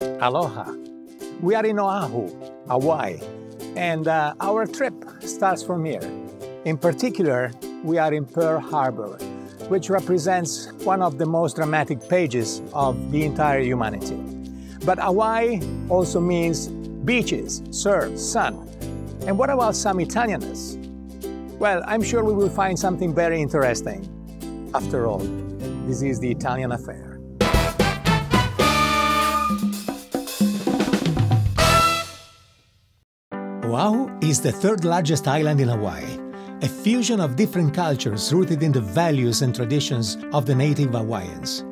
Aloha. We are in Oahu, Hawaii, and our trip starts from here. In particular, we are in Pearl Harbor, which represents one of the most dramatic pages of the entire humanity. But Hawaii also means beaches, surf, sun. And what about some Italianness? Well, I'm sure we will find something very interesting. After all, this is the Italian affair. Oahu is the third largest island in Hawaii, a fusion of different cultures rooted in the values and traditions of the native Hawaiians.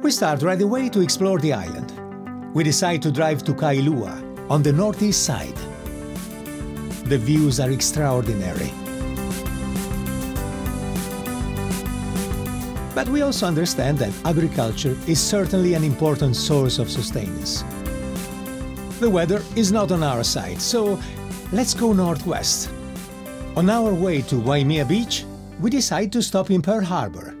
We start right away to explore the island. We decide to drive to Kailua, on the northeast side. The views are extraordinary. But we also understand that agriculture is certainly an important source of sustenance. The weather is not on our side, so let's go northwest. On our way to Waimea Beach, we decide to stop in Pearl Harbor,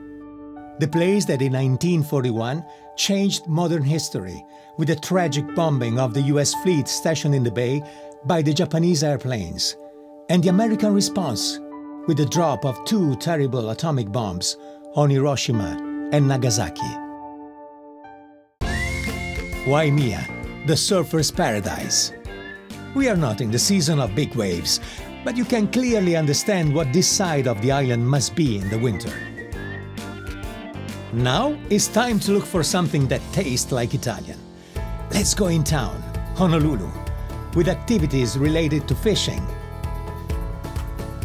the place that in 1941 changed modern history with the tragic bombing of the US fleet stationed in the bay by the Japanese airplanes, and the American response with the drop of two terrible atomic bombs on Hiroshima and Nagasaki. Waimea, the surfer's paradise. We are not in the season of big waves, but you can clearly understand what this side of the island must be in the winter. Now it's time to look for something that tastes like Italian. Let's go in town, Honolulu, with activities related to fishing.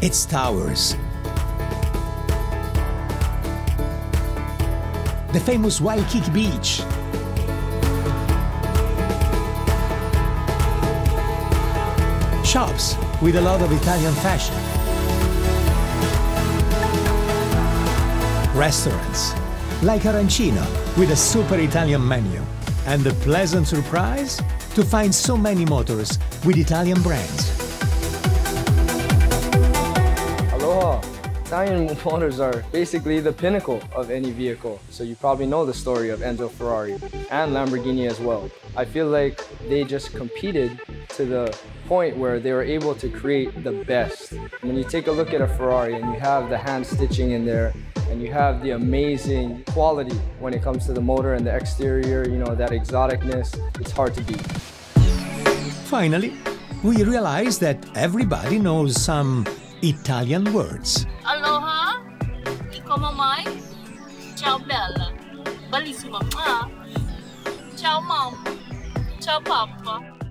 Its towers, the famous Waikiki Beach, shops with a lot of Italian fashion, restaurants like Arancino with a super Italian menu, and the pleasant surprise to find so many motors with Italian brands. Aloha! Italian motors are basically the pinnacle of any vehicle, so you probably know the story of Enzo Ferrari and Lamborghini as well. I feel like they just competed to the point where they were able to create the best. When you take a look at a Ferrari and you have the hand stitching in there and you have the amazing quality when it comes to the motor and the exterior, you know, that exoticness, it's hard to beat. Finally, we realize that everybody knows some Italian words. Aloha, come mai, ciao bella, bellissima, ciao mom, ciao papa.